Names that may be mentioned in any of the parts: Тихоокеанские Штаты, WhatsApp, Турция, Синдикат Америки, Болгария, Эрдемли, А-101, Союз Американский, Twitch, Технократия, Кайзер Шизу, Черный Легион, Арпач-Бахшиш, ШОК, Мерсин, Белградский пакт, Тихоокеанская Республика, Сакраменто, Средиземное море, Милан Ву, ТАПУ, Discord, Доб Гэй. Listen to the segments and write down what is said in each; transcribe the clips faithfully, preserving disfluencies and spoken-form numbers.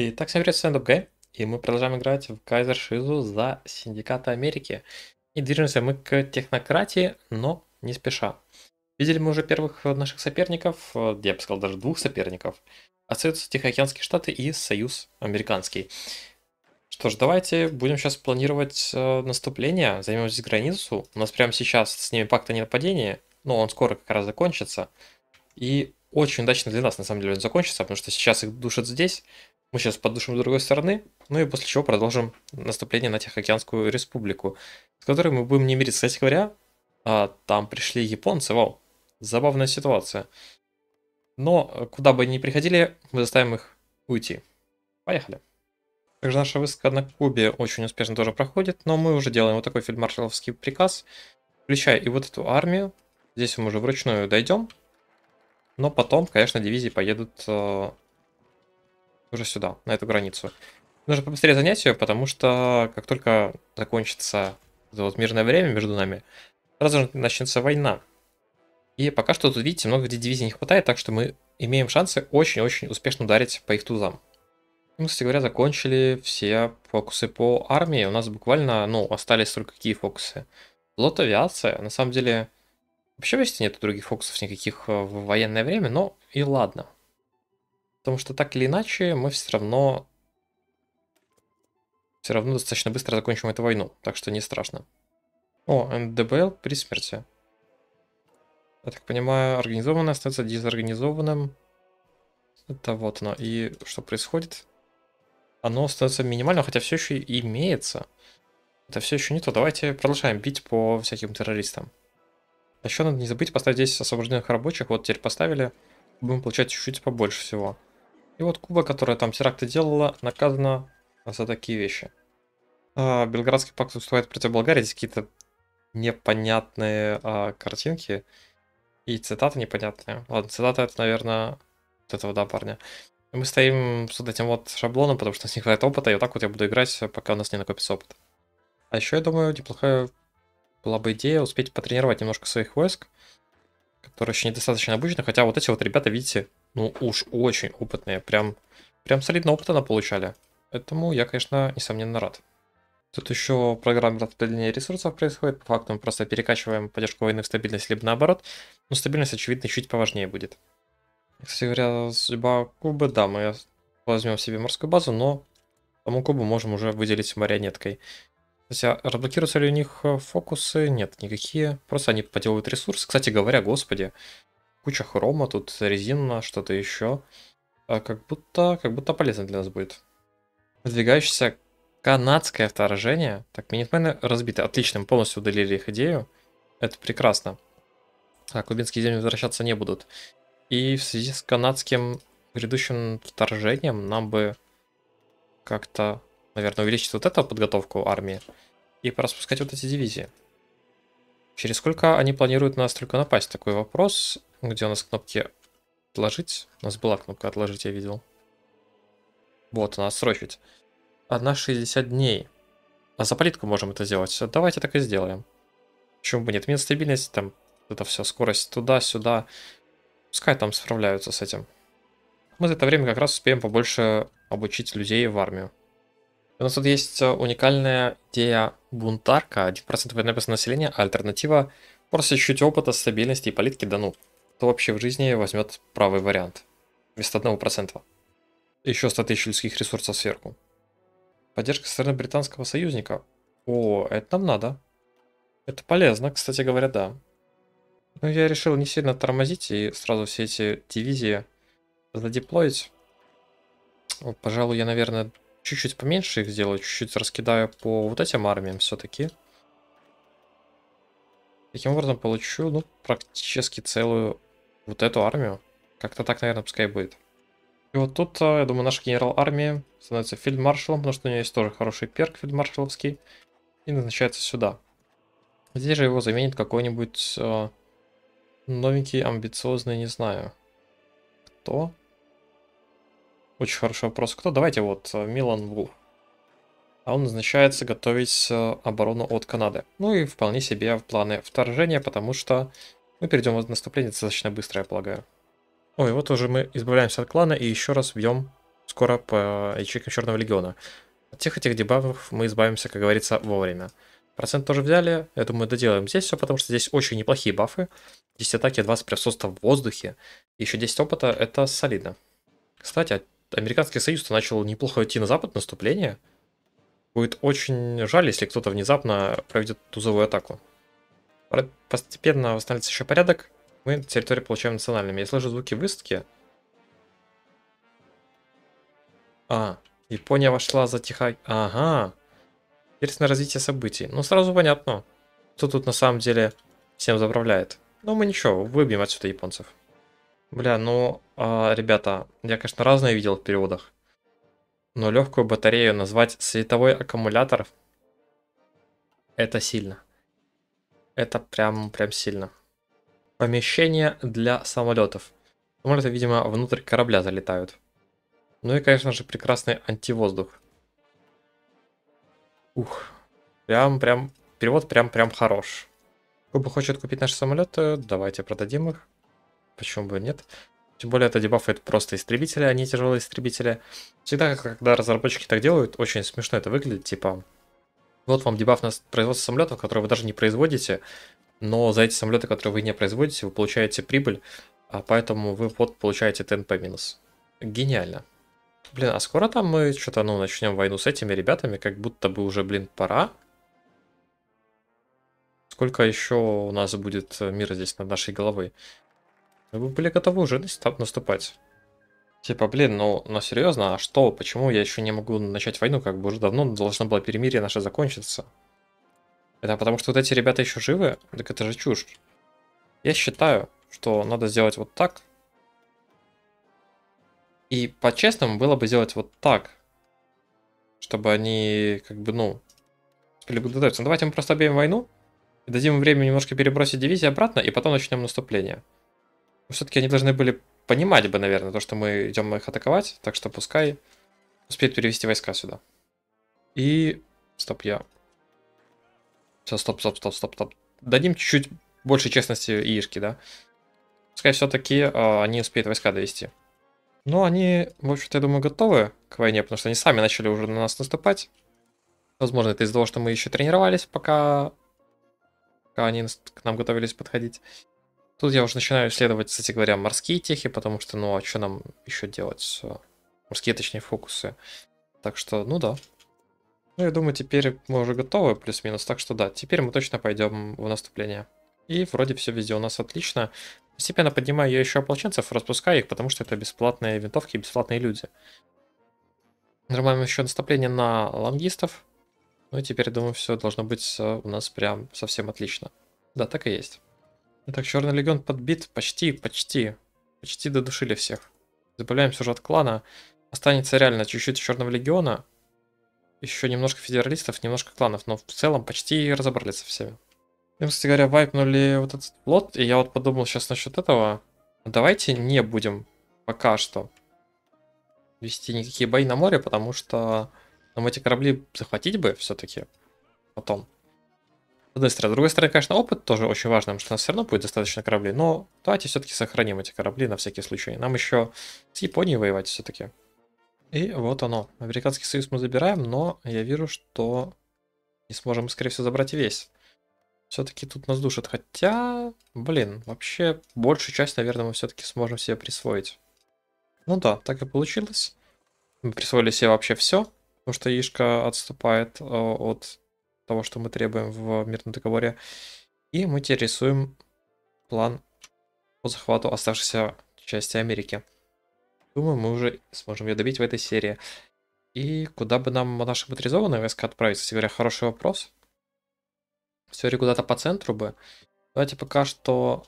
Итак, всем привет, с вами Доб Гэй, и мы продолжаем играть в Кайзер Шизу за Синдиката Америки. И движемся мы к технократии, но не спеша. Видели мы уже первых наших соперников, я бы сказал, даже двух соперников. Остаются Тихоокеанские Штаты и Союз Американский. Что ж, давайте будем сейчас планировать наступление, займем здесь границу. У нас прямо сейчас с ними пакт о ненападении, но он скоро как раз закончится. И очень удачно для нас, на самом деле, он закончится, потому что сейчас их душат здесь. Мы сейчас поддушим с другой стороны, ну и после чего продолжим наступление на Тихоокеанскую Республику, с которой мы будем не мириться. Кстати говоря, там пришли японцы, вау, забавная ситуация. Но куда бы они ни приходили, мы заставим их уйти. Поехали. Также наша высадка на Кубе очень успешно тоже проходит, но мы уже делаем вот такой фельдмаршаловский приказ, включая и вот эту армию. Здесь мы уже вручную дойдем, но потом, конечно, дивизии поедут уже сюда, на эту границу. Нужно побыстрее занять ее, потому что как только закончится это вот мирное время между нами, сразу же начнется война. И пока что тут, видите, много где дивизий не хватает, так что мы имеем шансы очень-очень успешно ударить по их тузам. Мы, кстати говоря, закончили все фокусы по армии. У нас буквально, ну, остались только какие фокусы. Флот, авиация. На самом деле, вообще вести нету других фокусов никаких в военное время, но и ладно. Потому что так или иначе мы все равно все равно достаточно быстро закончим эту войну, так что не страшно. О, МДБЛ при смерти. Я так понимаю, организованное остается дезорганизованным. Это вот оно. И что происходит? Оно остается минимальным, хотя все еще имеется. Это все еще не то. Давайте продолжаем бить по всяким террористам. А еще надо не забыть поставить здесь освобожденных рабочих. Вот теперь поставили. Будем получать чуть-чуть побольше всего. И вот Куба, которая там теракты делала, наказана за такие вещи. А, Белградский пакт выступает против Болгарии. Здесь какие-то непонятные а, картинки. И цитаты непонятные. Ладно, цитата это, наверное, от этого, да, парня. Мы стоим с вот этим вот шаблоном, потому что у нас не хватает опыта. И вот так вот я буду играть, пока у нас не накопится опыт. А еще, я думаю, неплохая была бы идея успеть потренировать немножко своих войск, которые еще недостаточно обучены, хотя вот эти вот ребята, видите, ну уж очень опытные, прям, прям солидно опыта наполучали. Поэтому я, конечно, несомненно рад. Тут еще программа распределения ресурсов происходит, по факту мы просто перекачиваем поддержку войны в стабильность, либо наоборот, но стабильность, очевидно, чуть поважнее будет. Кстати говоря, судьба Кубы, да, мы возьмем себе морскую базу, но тому Кубу можем уже выделить марионеткой. Кстати, разблокируются ли у них фокусы? Нет, никакие. Просто они поделывают ресурсы. Кстати говоря, господи, куча хрома, тут резина, что-то еще. А как будто, как будто полезно для нас будет. Выдвигающееся канадское вторжение. Так, минитмены разбиты. Отлично, мы полностью удалили их идею. Это прекрасно. А кубинские земли возвращаться не будут. И в связи с канадским грядущим вторжением нам бы как-то, наверное, увеличить вот эту подготовку армии и пораспускать вот эти дивизии. Через сколько они планируют нас только напасть? Такой вопрос. Где у нас кнопки «Отложить»? У нас была кнопка «Отложить», я видел. Вот она, «Срочить». Одна шестьдесят дней. А за политку можем это сделать. Давайте так и сделаем. Почему бы нет? Мин стабильность, там это все, скорость туда-сюда. Пускай там справляются с этим. Мы за это время как раз успеем побольше обучить людей в армию. У нас тут есть уникальная идея бунтарка, один процент военнопасного населения, а альтернатива просто чуть опыта, стабильности и политики, да ну, кто вообще в жизни возьмет правый вариант вместо одного процента. Еще сто тысяч людских ресурсов сверху. Поддержка со стороны британского союзника. О, это нам надо. Это полезно, кстати говоря, да. Но я решил не сильно тормозить и сразу все эти дивизии задеплоить. Пожалуй, я, наверное, чуть-чуть поменьше их сделаю, чуть-чуть раскидаю по вот этим армиям все-таки. Таким образом получу, ну, практически целую вот эту армию. Как-то так, наверное, пускай будет. И вот тут, я думаю, наш генерал армии становится фельдмаршалом, потому что у него есть тоже хороший перк фельдмаршаловский. И назначается сюда. Здесь же его заменит какой-нибудь новенький, амбициозный, не знаю. Кто? Очень хороший вопрос. Кто? Давайте вот Милан Ву. А он назначается готовить оборону от Канады. Ну и вполне себе в планы вторжения, потому что мы перейдем в наступление достаточно быстро, я полагаю. Ой, вот уже мы избавляемся от клана и еще раз бьем скоро по ячейкам Черного Легиона. От всех этих дебафов мы избавимся, как говорится, вовремя. Процент тоже взяли, я думаю, доделаем здесь все, потому что здесь очень неплохие бафы. десять атаки, двадцать присутствия в воздухе, еще десять опыта, это солидно. Кстати, Американский Союз начал неплохо идти на запад наступление. Будет очень жаль, если кто-то внезапно проведет тузовую атаку. Постепенно восстанавливается еще порядок. Мы территорию получаем национальными. Я слышу звуки высадки. А, Япония вошла за Тихо... Ага. Интересное развитие событий. Ну, сразу понятно, кто тут на самом деле всем заправляет. Но мы ничего, выбьем отсюда японцев. Бля, ну, а, ребята, я, конечно, разное видел в переводах. Но легкую батарею назвать световой аккумулятор — это сильно. Это прям, прям сильно. Помещение для самолетов. Самолеты, видимо, внутрь корабля залетают. Ну и, конечно же, прекрасный антивоздух. Ух, прям, прям, перевод прям, прям хорош. Куба хочет купить наши самолеты, давайте продадим их. Почему бы и нет? Тем более это дебафает просто истребители, а не тяжелые истребители. Всегда, когда разработчики так делают, очень смешно это выглядит, типа... Вот вам дебаф на производство самолетов, которые вы даже не производите, но за эти самолеты, которые вы не производите, вы получаете прибыль, а поэтому вы вот получаете ТНП минус. Гениально. Блин, а скоро там мы что-то, ну, начнем войну с этими ребятами, как будто бы уже, блин, пора. Сколько еще у нас будет мира здесь над нашей головой? Вы были готовы уже наступать. Типа, блин, ну, ну серьезно, а что, почему я еще не могу начать войну, как бы уже давно должно было перемирие наше закончиться? Это потому что вот эти ребята еще живы? Так это же чушь. Я считаю, что надо сделать вот так. И по-честному было бы сделать вот так. Чтобы они, как бы, ну, успели бы готовиться. Ну, давайте мы просто объявим войну, и дадим им время немножко перебросить дивизии обратно, и потом начнем наступление. Все-таки они должны были... Понимать бы, наверное, то, что мы идем их атаковать, так что пускай успеет перевести войска сюда. И... Стоп, я... Все, стоп, стоп, стоп, стоп, стоп. Дадим чуть-чуть больше честности яишки, да? Пускай все-таки э, они успеют войска довести. Но они, в общем-то, я думаю, готовы к войне, потому что они сами начали уже на нас наступать. Возможно, это из-за того, что мы еще тренировались, пока, пока они к нам готовились подходить. Тут я уже начинаю исследовать, кстати говоря, морские техи, потому что, ну, а что нам еще делать? Морские, точнее, фокусы. Так что, ну да. Ну, я думаю, теперь мы уже готовы, плюс-минус, так что да. Теперь мы точно пойдем в наступление. И вроде все везде у нас отлично. Постепенно поднимаю я еще ополченцев, распускаю их, потому что это бесплатные винтовки и бесплатные люди. Нормально еще наступление на лангистов. Ну и теперь, думаю, все должно быть у нас прям совсем отлично. Да, так и есть. Итак, Черный Легион подбит, почти, почти, почти додушили всех. Избавляем сюжет клана. Останется реально чуть-чуть Черного Легиона. Еще немножко федералистов, немножко кланов, но в целом почти разобрались со всеми. Им, кстати говоря, вайпнули вот этот флот, и я вот подумал сейчас насчет этого. Давайте не будем пока что вести никакие бои на море, потому что нам эти корабли захватить бы все-таки потом. С одной стороны. С другой стороны, конечно, опыт тоже очень важен, потому что у нас все равно будет достаточно кораблей, но давайте все-таки сохраним эти корабли на всякий случай. Нам еще с Японией воевать все-таки. И вот оно. Американский Союз мы забираем, но я вижу, что не сможем, скорее всего, забрать весь. Все-таки тут нас душат, хотя, блин, вообще большую часть, наверное, мы все-таки сможем себе присвоить. Ну да, так и получилось. Мы присвоили себе вообще все, потому что Яишка отступает э, от... того, что мы требуем в мирном договоре. И мы теперь рисуем план по захвату оставшейся части Америки. Думаю, мы уже сможем ее добить в этой серии. И куда бы нам наши моторизованные войска отправить, кстати говоря, хороший вопрос. Все куда-то по центру бы. Давайте пока что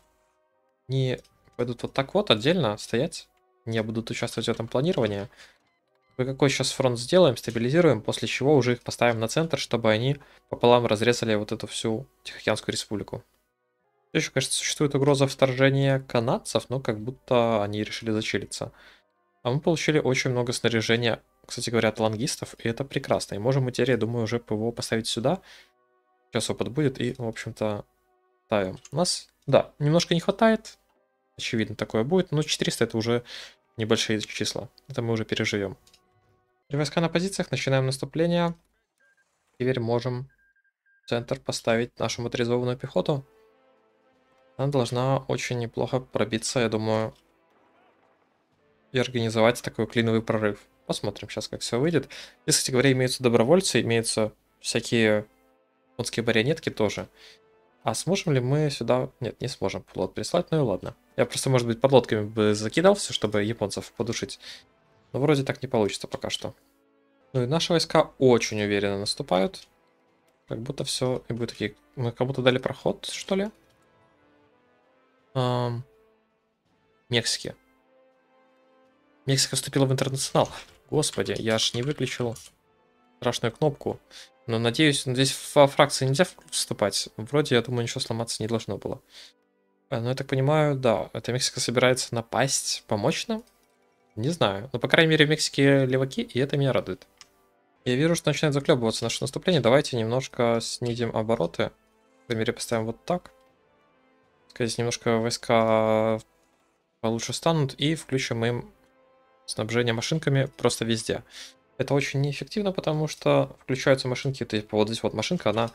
не пойдут вот так вот отдельно стоять. Не будут участвовать в этом планировании. Какой сейчас фронт сделаем, стабилизируем, после чего уже их поставим на центр, чтобы они пополам разрезали вот эту всю Тихоокеанскую республику. Еще, конечно, существует угроза вторжения канадцев, но как будто они решили зачилиться. А мы получили очень много снаряжения, кстати говоря, от лангистов, и это прекрасно. И можем мы теперь, я думаю, уже ПВО поставить сюда. Сейчас опыт будет, и, в общем-то, ставим. У нас, да, немножко не хватает, очевидно, такое будет, но четыреста это уже небольшие числа, это мы уже переживем. Войска на позициях, начинаем наступление. Теперь можем в центр поставить нашу моторизованную пехоту. Она должна очень неплохо пробиться, я думаю, и организовать такой клиновый прорыв. Посмотрим сейчас, как все выйдет. И, кстати говоря, имеются добровольцы, имеются всякие мутские барионетки тоже. А сможем ли мы сюда... Нет, не сможем флот прислать, ну и ладно. Я просто, может быть, под лодками бы закидал все, чтобы японцев подушить. Но вроде так не получится пока что. Ну и наши войска очень уверенно наступают. Как будто все... И будет такие... Мы кому-то дали проход, что ли? Эм... Мексики. Мексика вступила в интернационал. Господи, я аж не выключил страшную кнопку. Но надеюсь, здесь во фракции нельзя вступать. Вроде, я думаю, ничего сломаться не должно было. Но я так понимаю, да, эта Мексика собирается напасть, помочь нам? Не знаю, но по крайней мере в Мексике леваки, и это меня радует. Я вижу, что начинает заклебываться наше наступление. Давайте немножко снизим обороты. По мере поставим вот так. Здесь немножко войска получше станут, и включим им снабжение машинками просто везде. Это очень неэффективно, потому что включаются машинки, типа вот здесь вот машинка, она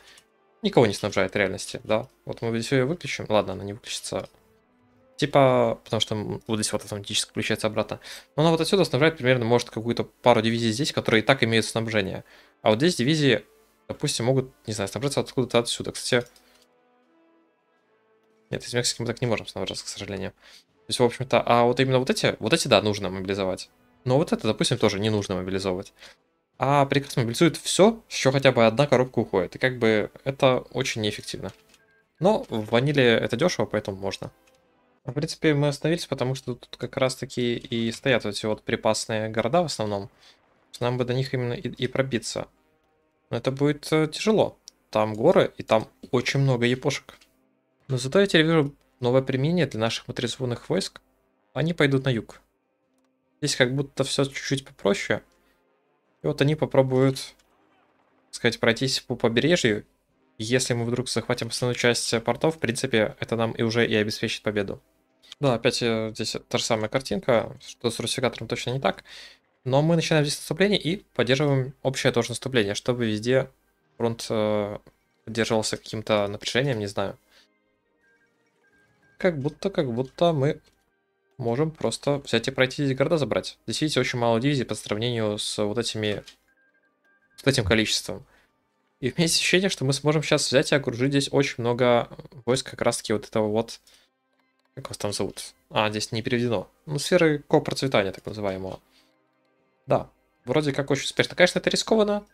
никого не снабжает в реальности, да. Вот мы здесь ее выключим, ладно, она не выключится. Типа, потому что вот здесь вот автоматически включается обратно. Но она вот отсюда снабжает примерно, может, какую-то пару дивизий здесь, которые и так имеют снабжение. А вот здесь дивизии, допустим, могут, не знаю, снабжаться откуда-то отсюда. Кстати, нет, из Мексики мы так не можем снабжаться, к сожалению. То есть, в общем-то, а вот именно вот эти, вот эти, да, нужно мобилизовать. Но вот это, допустим, тоже не нужно мобилизовывать. А приказ мобилизует все, еще хотя бы одна коробка уходит. И как бы это очень неэффективно. Но в ваниле это дешево, поэтому можно. В принципе, мы остановились, потому что тут как раз-таки и стоят вот эти вот припасные города в основном. Нам бы до них именно и, и пробиться. Но это будет тяжело. Там горы, и там очень много япошек. Но зато я теперь вижу новое применение для наших моторизованных войск. Они пойдут на юг. Здесь как будто все чуть-чуть попроще. И вот они попробуют, так сказать, пройтись по побережью. Если мы вдруг захватим основную часть портов, в принципе, это нам и уже и обеспечит победу. Да, опять здесь та же самая картинка, что с русификатором точно не так. Но мы начинаем здесь наступление и поддерживаем общее тоже наступление, чтобы везде фронт э, поддерживался каким-то напряжением, не знаю. Как будто, как будто мы можем просто взять и пройти здесь города, забрать. Здесь, видите, очень мало дивизий по сравнению с вот этими, с этим количеством. И у меня есть ощущение, что мы сможем сейчас взять и окружить здесь очень много войск как раз-таки вот этого вот... Как вас там зовут? А, здесь не переведено. Ну, сферы ко-процветания, так называемого. Да, вроде как очень успешно. Конечно, это рискованно.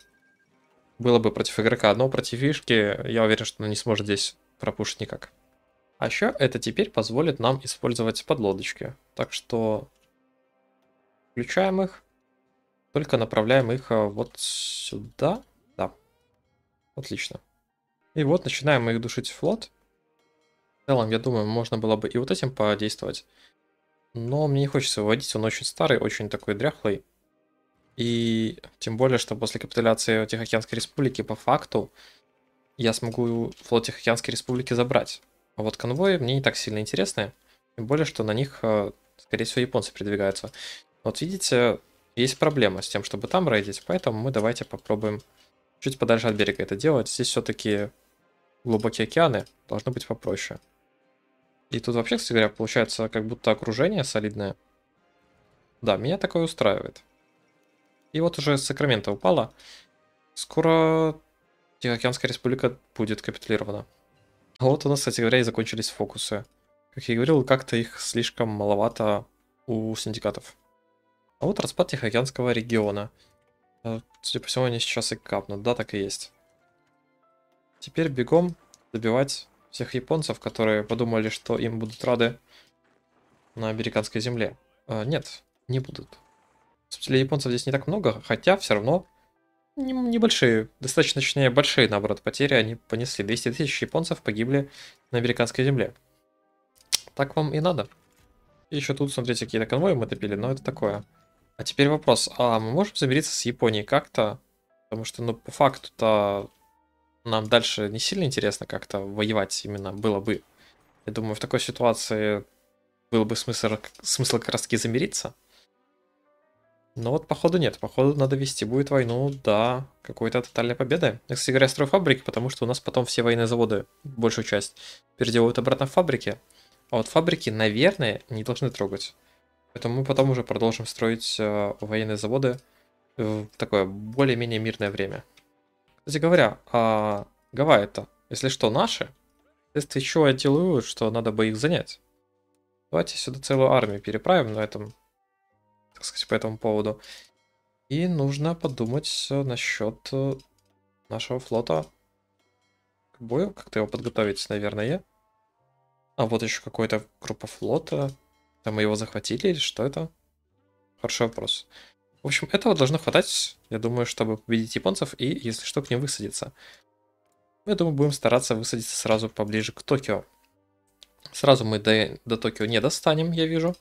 Было бы против игрока, но против фишки, я уверен, что он не сможет здесь пропушить никак. А еще это теперь позволит нам использовать подлодочки. Так что включаем их. Только направляем их вот сюда. Отлично. И вот начинаем мы их душить флот. В целом, я думаю, можно было бы и вот этим подействовать. Но мне не хочется выводить, он очень старый, очень такой дряхлый. И тем более, что после капитуляции Тихоокеанской Республики, по факту, я смогу флот Тихоокеанской Республики забрать. А вот конвои мне не так сильно интересны. Тем более, что на них, скорее всего, японцы передвигаются. Вот видите, есть проблема с тем, чтобы там рейдить, поэтому мы давайте попробуем... Чуть подальше от берега это делать. Здесь все-таки глубокие океаны. Должно быть попроще. И тут вообще, кстати говоря, получается как будто окружение солидное. Да, меня такое устраивает. И вот уже Сакраменто упало. Скоро Тихоокеанская Республика будет капитулирована. А вот у нас, кстати говоря, и закончились фокусы. Как я и говорил, как-то их слишком маловато у синдикатов. А вот распад Тихоокеанского региона. Судя по всему, они сейчас и капнут. Да, так и есть. Теперь бегом добивать всех японцев, которые подумали, что им будут рады на американской земле. А, нет, не будут. Собственно, японцев здесь не так много, хотя все равно небольшие, достаточно, точнее, большие, наоборот, потери они понесли. двести тысяч японцев погибли на американской земле. Так вам и надо. И еще тут, смотрите, какие-то конвои мы топили, но это такое... А теперь вопрос, а мы можем замириться с Японией как-то? Потому что, ну, по факту-то нам дальше не сильно интересно как-то воевать именно было бы. Я думаю, в такой ситуации был бы смысл, смысл как раз таки замириться. Но вот походу нет, походу надо вести будет войну до какой-то тотальной победы. Я, кстати говоря, строю фабрики, потому что у нас потом все военные заводы, большую часть, переделывают обратно в фабрики. А вот фабрики, наверное, не должны трогать. Поэтому мы потом уже продолжим строить э, военные заводы в такое более-менее мирное время. Кстати говоря, а Гавайи-то, если что, наши, если еще и делают, что надо бы их занять. Давайте сюда целую армию переправим на этом, так сказать, по этому поводу. И нужно подумать насчет нашего флота к бою, как-то его подготовить, наверное. А вот еще какой-то группа флота. Там мы его захватили или что это? Хороший вопрос. В общем, этого должно хватать, я думаю, чтобы победить японцев и, если что, к ним высадиться. Я думаю, будем стараться высадиться сразу поближе к Токио. Сразу мы до, до Токио не достанем, я вижу.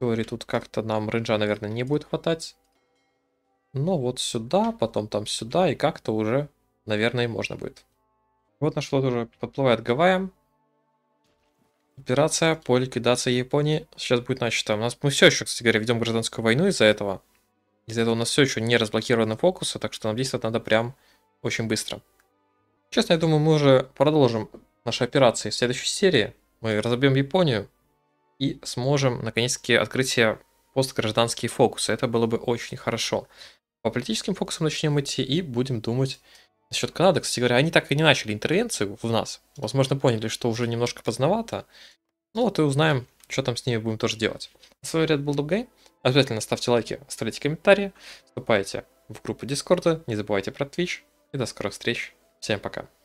Говорит, тут как-то нам рейнджа, наверное, не будет хватать. Но вот сюда, потом там сюда, и как-то уже, наверное, и можно будет. Вот наш флот уже подплывает к Гавайям. Операция по ликвидации Японии сейчас будет начата. У нас мы все еще, кстати говоря, ведем гражданскую войну из-за этого. Из-за этого у нас все еще не разблокированы фокусы, так что нам действовать надо прям очень быстро. Честно, я думаю, мы уже продолжим наши операции в следующей серии. Мы разобьем Японию и сможем, наконец-таки, открыть себе постгражданские фокусы. Это было бы очень хорошо. По политическим фокусам начнем идти и будем думать насчет Канады. Кстати говоря, они так и не начали интервенцию в нас. Возможно, поняли, что уже немножко поздновато. Ну вот и узнаем, что там с ними будем тоже делать. С вами был Доб Гэй. Обязательно ставьте лайки, оставляйте комментарии, вступайте в группу Discord, не забывайте про Twitch. И до скорых встреч. Всем пока.